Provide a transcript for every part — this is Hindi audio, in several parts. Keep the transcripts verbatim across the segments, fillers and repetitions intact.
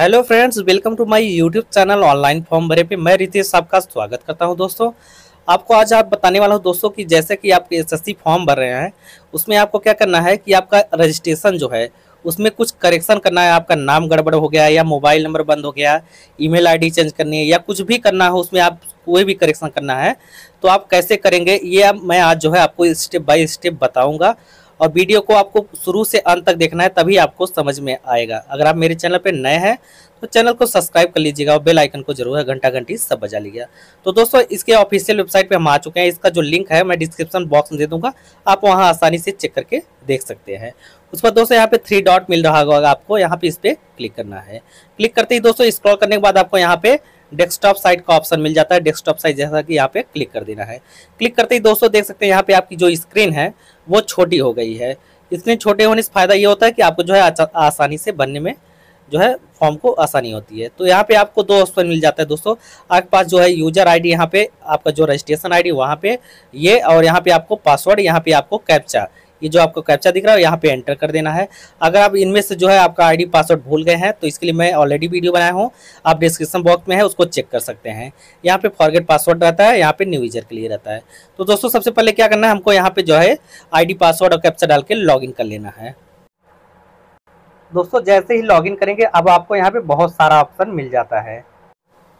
Hello friends, welcome to my YouTube channel online form भरे पे मैं रितेश आपका स्वागत करता हूं। दोस्तों आपको आज आप बताने वाला हूं दोस्तों कि जैसे कि आप एसएससी फॉर्म भर रहे हैं उसमें आपको क्या करना है कि आपका रजिस्ट्रेशन जो है उसमें कुछ करेक्शन करना है। आपका नाम गड़बड़ हो गया या मोबाइल नंबर बंद हो गया, ईमेल आईडी चेंज करनी है या कुछ भी करना हो, उसमें आप कोई भी करेक्शन करना है तो आप कैसे करेंगे ये मैं आज जो है आपको स्टेप बाय स्टेप बताऊँगा और वीडियो को आपको शुरू से अंत तक देखना है तभी आपको समझ में आएगा। अगर आप मेरे चैनल पर नए हैं तो चैनल को सब्सक्राइब कर लीजिएगा और बेल आइकन को जरूर घंटा घंटी सब बजा लीजिएगा। तो दोस्तों इसके ऑफिशियल वेबसाइट पे हम आ चुके हैं, इसका जो लिंक है मैं डिस्क्रिप्शन बॉक्स में दे दूंगा, आप वहां आसानी से चेक करके देख सकते हैं। उसके बाद दोस्तों यहाँ पे थ्री डॉट मिल रहा होगा, आपको यहाँ पे इस पर क्लिक करना है। क्लिक करते ही दोस्तों स्क्रॉल करने के बाद आपको यहाँ पे डेस्कटॉप साइट का ऑप्शन मिल जाता है, डेस्कटॉप साइट जैसा कि यहाँ पे क्लिक कर देना है। क्लिक करते ही दोस्तों देख सकते हैं यहाँ पे आपकी जो स्क्रीन है वो छोटी हो गई है। स्क्रीन छोटे होने से फ़ायदा ये होता है कि आपको जो है आसानी से बनने में जो है फॉर्म को आसानी होती है। तो यहाँ पे आपको दो ऑप्शन मिल जाता है दोस्तों, आपके पास जो है यूजर आईडी यहाँ पे आपका जो रजिस्ट्रेशन आईडी वहाँ पे ये, और यहाँ पे आपको पासवर्ड, यहाँ पे आपको कैप्चा, ये जो आपको कैप्चा दिख रहा है यहाँ पे एंटर कर देना है। अगर आप इनमें से जो है आपका आईडी पासवर्ड भूल गए हैं तो इसके लिए मैं ऑलरेडी वीडियो बनाया हूँ, आप डिस्क्रिप्शन बॉक्स में है उसको चेक कर सकते हैं। यहाँ पे फॉरगेट पासवर्ड रहता है, यहाँ पे न्यू यूजर के लिए रहता है। तो दोस्तों सबसे पहले क्या करना है हमको, यहाँ पे जो है आईडी पासवर्ड और कैप्चा डाल के लॉग इन कर लेना है। दोस्तों जैसे ही लॉग इन करेंगे अब आपको यहाँ पे बहुत सारा ऑप्शन मिल जाता है।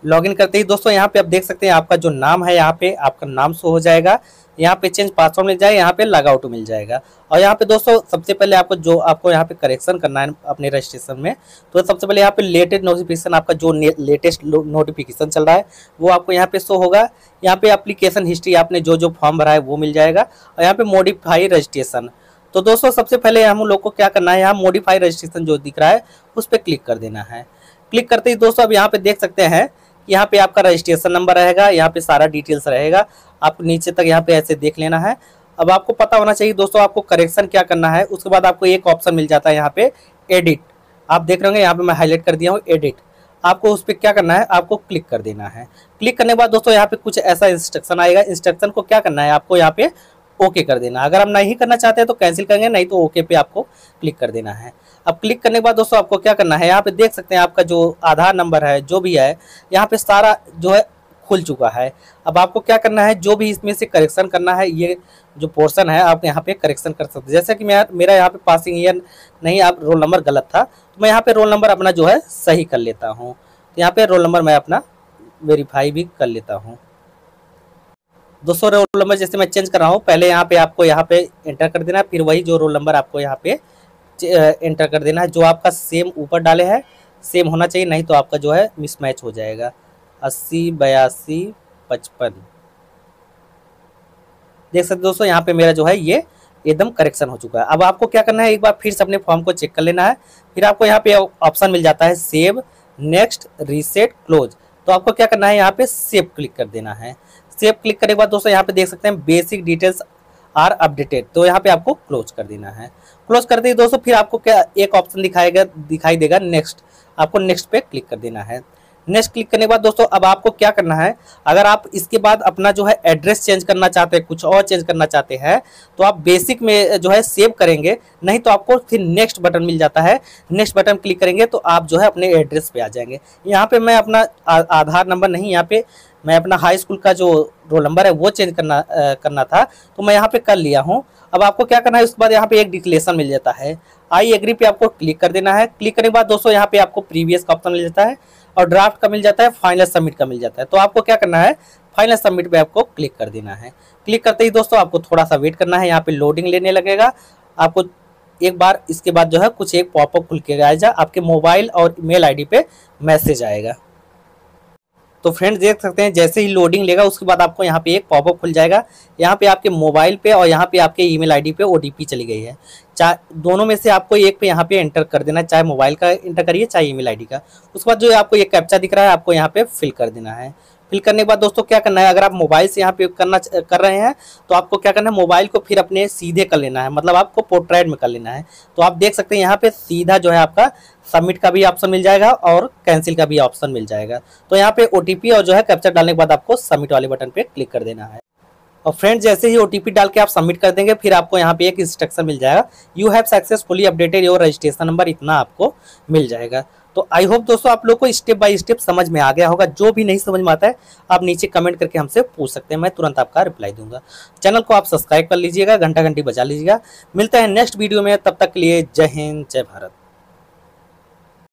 लॉग इन करते ही दोस्तों यहाँ पे आप देख सकते हैं आपका जो नाम है यहाँ पे आपका नाम शो हो जाएगा, यहाँ पे चेंज पासवर्ड मिल जाए, यहाँ पे लॉग आउट मिल जाएगा। और यहाँ पे दोस्तों सबसे पहले आपको जो आपको यहाँ पे करेक्शन करना है अपने रजिस्ट्रेशन में, तो सबसे पहले यहाँ पे लेटेस्ट नोटिफिकेशन, आपका जो लेटेस्ट नोटिफिकेशन चल रहा है वो आपको यहाँ पे शो होगा। यहाँ पे एप्लीकेशन हिस्ट्री आपने जो जो फॉर्म भरा है वो मिल जाएगा, और यहाँ पे मॉडिफाई रजिस्ट्रेशन। तो दोस्तों सबसे पहले हम लोग को क्या करना है, यहाँ मॉडिफाई रजिस्ट्रेशन जो दिख रहा है उस पर क्लिक कर देना है। क्लिक करते ही दोस्तों अब यहाँ पे देख सकते हैं यहाँ पे आपका रजिस्ट्रेशन नंबर रहेगा, यहाँ पे सारा डिटेल्स रहेगा, आप नीचे तक यहाँ पे ऐसे देख लेना है। अब आपको पता होना चाहिए दोस्तों आपको करेक्शन क्या करना है। उसके बाद आपको एक ऑप्शन मिल जाता है यहाँ पे एडिट, आप देख रहे होंगे यहाँ पे मैं हाईलाइट कर दिया हूँ एडिट, आपको उस पर क्या करना है आपको क्लिक कर देना है। क्लिक करने के बाद दोस्तों यहाँ पे कुछ ऐसा इंस्ट्रक्शन आएगा, इंस्ट्रक्शन को क्या करना है आपको यहाँ पे ओके कर देना। अगर आप नहीं करना चाहते हैं तो कैंसिल करेंगे, नहीं तो ओके पे आपको क्लिक कर देना है। अब क्लिक करने के बाद दोस्तों आपको क्या करना है, यहाँ पे देख सकते हैं आपका जो आधार नंबर है जो भी है यहाँ पे सारा जो है खुल चुका है। अब आपको क्या करना है, जो भी इसमें से करेक्शन करना है ये जो पोर्शन है आप यहाँ पे करेक्शन कर सकते हैं। जैसे कि मैं मेरा यहाँ पे पासिंग ईयर नहीं, आप रोल नंबर गलत था तो मैं यहाँ पे रोल नंबर अपना जो है सही कर लेता हूँ। तो यहाँ पे रोल नंबर मैं अपना वेरीफाई भी कर लेता हूँ। दोस्तों रोल नंबर जैसे मैं चेंज कर रहा हूँ, पहले यहाँ पे आपको यहाँ पे एंटर कर देना है, फिर वही जो रोल नंबर आपको यहाँ पे एंटर कर देना है। जो आपका सेम ऊपर डाले हैं सेम होना चाहिए, नहीं तो आपका जो है मिसमैच हो जाएगा। अस्सी बयासी पचपन देख सकते दोस्तों यहाँ पे मेरा जो है ये एकदम करेक्शन हो चुका है। अब आपको क्या करना है, एक बार फिर से अपने फॉर्म को चेक कर लेना है। फिर आपको यहाँ पे ऑप्शन मिल जाता है सेव, नेक्स्ट, रीसेट, क्लोज। तो आपको क्या करना है यहाँ पे सेव क्लिक कर देना है। सेव क्लिक करने के बाद दोस्तों यहाँ पे देख सकते हैं बेसिक डिटेल्स आर अपडेटेड, तो यहाँ पे आपको क्लोज कर देना है। क्लोज करते ही दोस्तों फिर आपको क्या एक ऑप्शन दिखाएगा दिखाई देगा नेक्स्ट, आपको नेक्स्ट पे क्लिक कर देना है। नेक्स्ट क्लिक करने के बाद दोस्तों अब आपको क्या करना है, अगर आप इसके बाद अपना जो है एड्रेस चेंज करना चाहते हैं, कुछ और चेंज करना चाहते हैं तो आप बेसिक में जो है सेव करेंगे, नहीं तो आपको फिर नेक्स्ट बटन मिल जाता है, नेक्स्ट बटन क्लिक करेंगे तो आप जो है अपने एड्रेस पे आ जाएंगे। यहाँ पे मैं अपना आधार नंबर नहीं, यहाँ पे मैं अपना हाई स्कूल का जो रोल नंबर है वो चेंज करना आ, करना था तो मैं यहाँ पे कर लिया हूँ। अब आपको क्या करना है, उसके बाद यहाँ पे एक डिक्लेरेशन मिल जाता है, आई एग्री पे आपको क्लिक कर देना है। क्लिक करने के बाद दोस्तों यहाँ पे आपको प्रीवियस का ऑप्शन मिल जाता है और ड्राफ्ट का मिल जाता है, फाइनल सबमिट का मिल जाता है। तो आपको क्या करना है फाइनल सबमिट पे आपको क्लिक कर देना है। क्लिक करते ही दोस्तों आपको थोड़ा सा वेट करना है, यहाँ पे लोडिंग लेने लगेगा। आपको एक बार इसके बाद जो है कुछ एक पॉपअप खुल के आएगा, आपके मोबाइल और मेल आई डी पे मैसेज आएगा। तो फ्रेंड्स देख सकते हैं जैसे ही लोडिंग लेगा उसके बाद आपको यहाँ पे एक पॉपअप खुल जाएगा, यहाँ पे आपके मोबाइल पे और यहाँ पे आपके ईमेल आईडी पे ओटीपी चली गई है, चाहे दोनों में से आपको एक पे यहाँ पे एंटर कर देना, चाहे मोबाइल का एंटर करिए चाहे ईमेल आईडी का। उसके बाद जो आपको ये कैप्चा दिख रहा है आपको यहाँ पे फिल कर देना है। फिल करने के बाद दोस्तों क्या करना है, अगर आप मोबाइल से यहाँ पे करना कर रहे हैं तो आपको क्या करना है, मोबाइल को फिर अपने सीधे कर लेना है, मतलब आपको पोर्ट्रेट में कर लेना है। तो आप देख सकते हैं यहाँ पे सीधा जो है आपका सबमिट का भी ऑप्शन मिल जाएगा और कैंसिल का भी ऑप्शन मिल जाएगा। तो यहाँ पे ओटीपी और जो है कैप्चर डालने के बाद आपको सबमिट वाले बटन पर क्लिक कर देना है। और फ्रेंड्स जैसे ही ओटीपी डाल के आप सबमिट कर देंगे फिर आपको यहाँ पे एक इंस्ट्रक्शन मिल जाएगा, you have successfully updated your registration number, इतना आपको मिल जाएगा। तो आई होप दोस्तों आप लोग को स्टेप बाय स्टेप समझ में आ गया होगा। जो भी नहीं समझ में आता है आप नीचे कमेंट करके हमसे पूछ सकते हैं, मैं तुरंत आपका रिप्लाई दूंगा। चैनल को आप सब्सक्राइब कर लीजिएगा, घंटा घंटी बजा लीजिएगा। मिलते हैं नेक्स्ट वीडियो में, तब तक के लिए जय हिंद जय भारत।